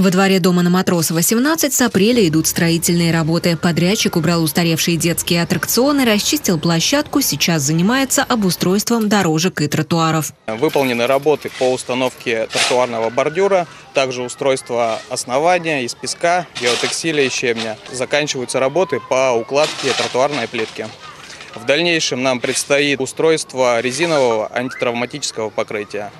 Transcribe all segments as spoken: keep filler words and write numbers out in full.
Во дворе дома на Матросова, семнадцать, с апреля идут строительные работы. Подрядчик убрал устаревшие детские аттракционы, расчистил площадку, сейчас занимается обустройством дорожек и тротуаров. Выполнены работы по установке тротуарного бордюра, также устройство основания из песка, геотексиля и щебня. Заканчиваются работы по укладке тротуарной плитки. В дальнейшем нам предстоит устройство резинового антитравматического покрытия.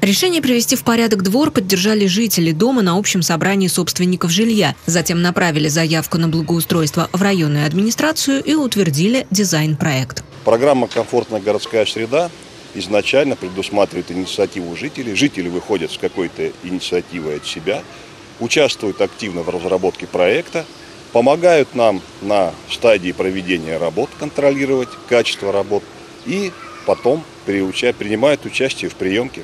Решение привести в порядок двор поддержали жители дома на общем собрании собственников жилья. Затем направили заявку на благоустройство в районную администрацию и утвердили дизайн-проект. Программа «Комфортная городская среда» изначально предусматривает инициативу жителей. Жители выходят с какой-то инициативой от себя, участвуют активно в разработке проекта, помогают нам на стадии проведения работ контролировать качество работ и потом принимают участие в приемке.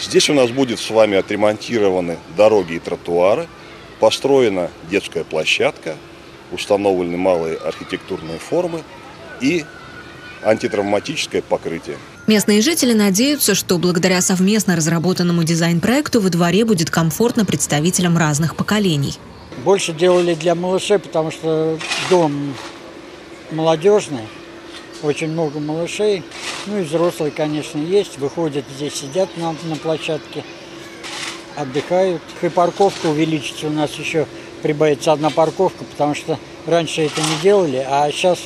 Здесь у нас будут с вами отремонтированы дороги и тротуары, построена детская площадка, установлены малые архитектурные формы и антитравматическое покрытие. Местные жители надеются, что благодаря совместно разработанному дизайн-проекту во дворе будет комфортно представителям разных поколений. Больше делали для малышей, потому что дом молодежный, очень много малышей. Ну и взрослые, конечно, есть. Выходят здесь, сидят на, на площадке, отдыхают. И парковка увеличится. У нас еще прибавится одна парковка, потому что раньше это не делали, а сейчас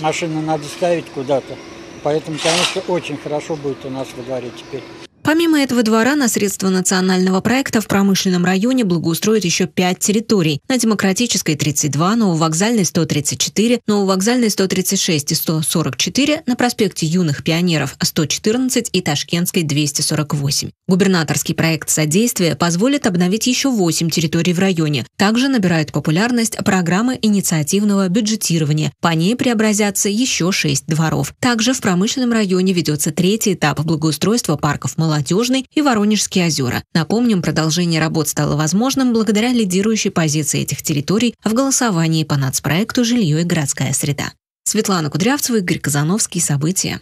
машину надо ставить куда-то. Поэтому, конечно, очень хорошо будет у нас во дворе теперь. Помимо этого двора на средства национального проекта в промышленном районе благоустроят еще пять территорий. На Демократической – тридцать два, Нововокзальной – сто тридцать четыре, Нововокзальной – сто тридцать шесть и сто сорок четыре, на проспекте Юных Пионеров – сто четырнадцать и Ташкентской – двести сорок восемь. Губернаторский проект содействия позволит обновить еще восемь территорий в районе. Также набирает популярность программа инициативного бюджетирования. По ней преобразятся еще шесть дворов. Также в промышленном районе ведется третий этап благоустройства парков «Молодежь», «Молодежный» и «Воронежские озера». Напомним, продолжение работ стало возможным благодаря лидирующей позиции этих территорий в голосовании по нацпроекту «Жилье и городская среда». Светлана Кудрявцева, Игорь Казановский. События.